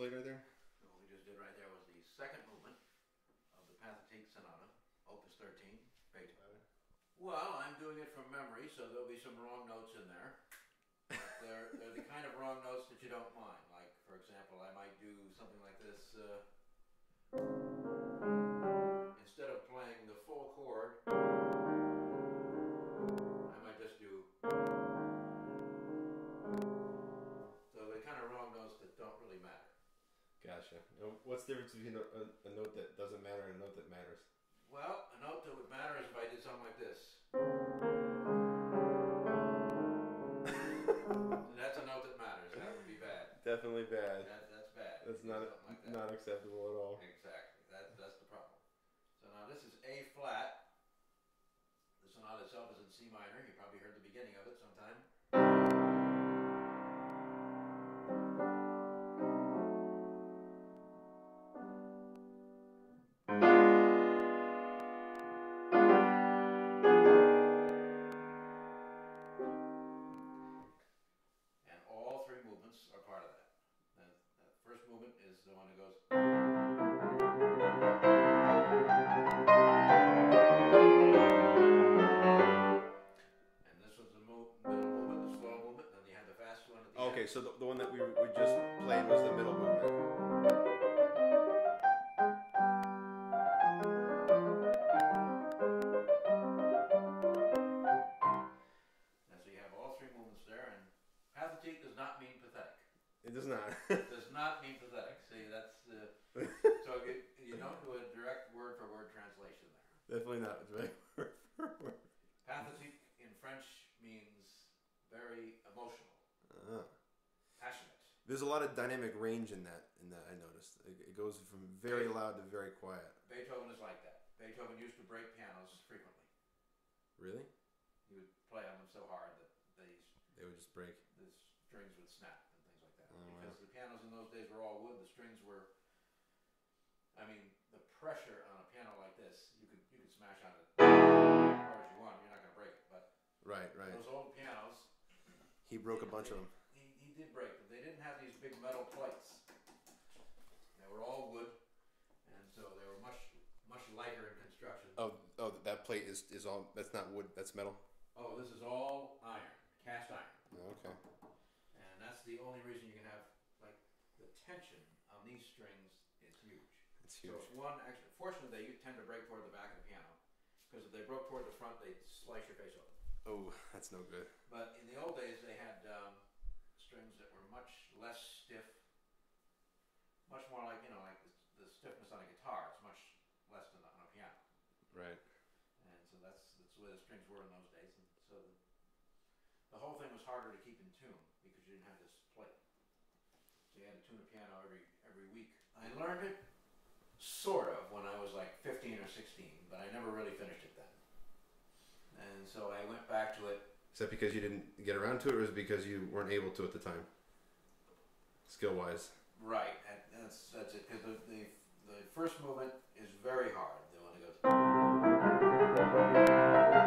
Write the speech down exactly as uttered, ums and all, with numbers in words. played right there? So what we just did right there was the second movement of the Pathétique Sonata, Opus thirteen, Beethoven. Well, I'm doing it from memory, so there'll be some wrong notes in there. But they're, they're the kind of wrong notes that you don't mind. Like, for example, I might do something like this. Uh, instead of playing the full chord, I might just do... So they're kind of wrong notes that don't really matter. Gotcha. What's the difference between a, a note that doesn't matter and a note that matters? Well, a note that would matter is if I did something like this. That's a note that matters. That would be bad. Definitely bad. That, that's bad. That's not like that. Not acceptable at all. Exactly. That, that's the problem. So now this is A flat. The sonata itself is in C minor. You probably heard the beginning of it sometime. Movements are part of that. That, that first movement is the one that goes. And this was the, move, the movement, the slow movement, then you had the fast one at the okay, end. So the, the one that we, we just played was the middle movement. And so you have all three movements there, and Pathétique does not mean pathetic. It does not. It does not mean pathetic. See, that's uh, so you, you don't do a direct word for word translation there. Definitely not a direct word for word. Pathétique in French means very emotional, uh-huh. passionate. There's a lot of dynamic range in that. In that, I noticed it, it goes from very Beethoven. loud to very quiet. Beethoven is like that. Beethoven used to break pianos frequently. Really? He would play on them so hard that they. They would just break. The strings would snap and things like that. Oh, because wow. the pianos in those days were all wood. The strings were, I mean, the pressure on a piano like this, you could you could smash on it as hard as you want. You're not going to break it. But right, right. Those old pianos. He broke a bunch they, of them. He, he did break them. They didn't have these big metal plates. They were all wood, and so they were much much lighter in construction. Oh, oh, that plate is is all. That's not wood. That's metal. Oh, this is all iron. Cast iron. Okay. And that's the only reason you can have, like, the tension on these strings is huge. It's huge. So it's one, actually, fortunately, they tend to break toward the back of the piano, because if they broke toward the front, they'd slice your face open. Oh, that's no good. But in the old days, they had um, strings that were much less stiff, much more like, you know, like the, the stiffness on a guitar. It's much less than on a piano. Right. And so that's, that's the way the strings were in those days. And so the, The whole thing was harder to keep in tune because you didn't have this plate. So you had to tune a piano every every week. I learned it sort of when I was like fifteen or sixteen, but I never really finished it then. And so I went back to it. Is that because you didn't get around to it, or is it because you weren't able to at the time, skill-wise? Right. That's that's it. Because the, the the first movement is very hard. The one that goes.